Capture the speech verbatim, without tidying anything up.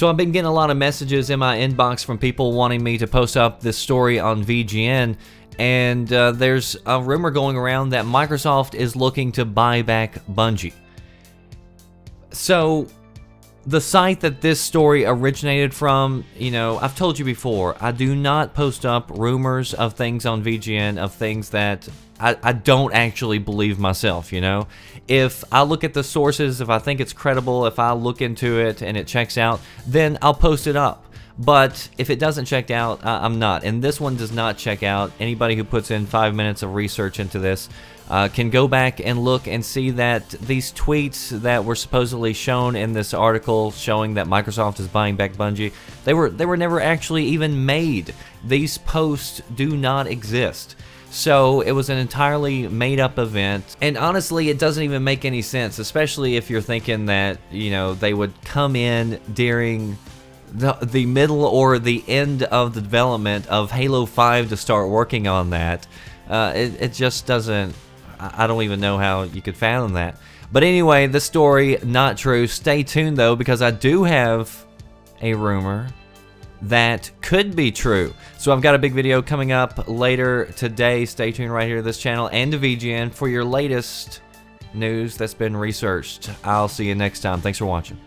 So I've been getting a lot of messages in my inbox from people wanting me to post up this story on V G N, and uh, there's a rumor going around that Microsoft is looking to buy back Bungie. So the site that this story originated from, you know, I've told you before, I do not post up rumors of things on V G N, of things that I, I don't actually believe myself, you know? If I look at the sources, if I think it's credible, if I look into it and it checks out, then I'll post it up. But if it doesn't check out, uh, I'm not. And this one does not check out. Anybody who puts in five minutes of research into this uh, can go back and look and see that these tweets that were supposedly shown in this article showing that Microsoft is buying back Bungie, they were, they were never actually even made. These posts do not exist. So it was an entirely made-up event, and honestly, it doesn't even make any sense, especially if you're thinking that, you know, they would come in during the, the middle or the end of the development of Halo five to start working on that. Uh, it, it just doesn't, I don't even know how you could fathom that. But anyway, this story, not true. Stay tuned, though, because I do have a rumor that could be true. So I've got a big video coming up later today. Stay tuned right here to this channel and to V G N for your latest news that's been researched. I'll see you next time. Thanks for watching.